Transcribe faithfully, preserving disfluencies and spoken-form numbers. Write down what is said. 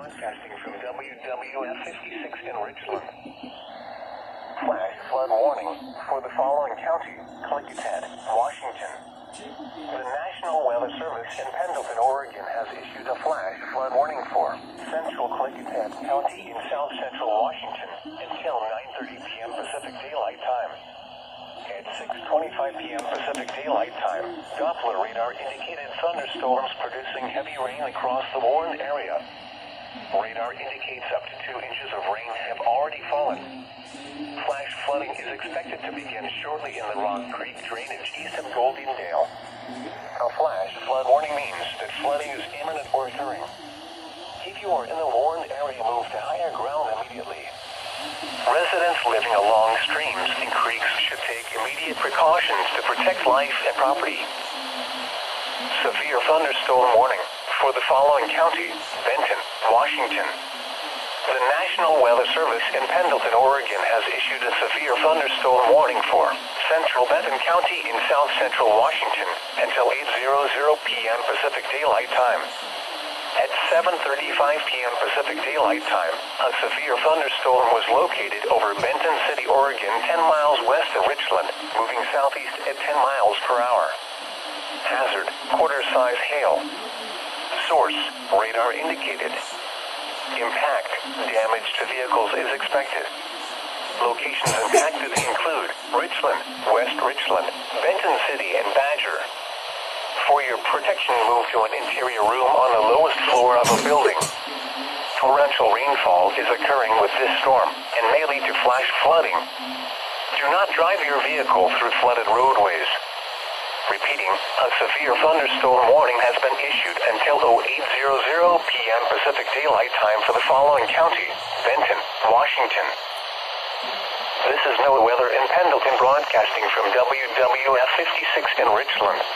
Broadcasting from W W F fifty-six in Richland. Flash flood warning for the following counties: Klickitat, Washington. The National Weather Service in Pendleton, Oregon has issued a flash flood warning for central Klickitat County in south central Washington until nine thirty p m Pacific Daylight Time. At six twenty-five p m Pacific Daylight Time, Doppler radar indicated thunderstorms producing heavy rain across the warned area. Radar indicates up to two inches of rain have already fallen. Flash flooding is expected to begin shortly in the Rock Creek drainage east of Goldendale. A flash flood warning means that flooding is imminent or occurring. If you are in the warned area, move to higher ground immediately. Residents living along streams and creeks should take immediate precautions to protect life and property. Severe thunderstorm warning for the following county: Benton, Washington. The National Weather Service in Pendleton, Oregon has issued a severe thunderstorm warning for central Benton County in south central Washington until eight p m Pacific Daylight Time. At seven thirty-five p m Pacific Daylight Time, a severe thunderstorm was located over Benton City, Oregon, ten miles west of Richland, moving southeast at ten miles per hour. Hazard, quarter-size hail. Source, radar indicated. Impact, damage to vehicles is expected. Locations impacted include Richland, West Richland, Benton City, and Badger. For your protection, move to an interior room on the lowest floor of a building. Torrential rainfall is occurring with this storm and may lead to flash flooding. Do not drive your vehicle through flooded roadways. Repeating, a severe thunderstorm warning has been issued until eight p m Pacific Daylight Time for the following county: Benton, Washington. This is NOAA Weather in Pendleton, broadcasting from W W F fifty-six in Richland.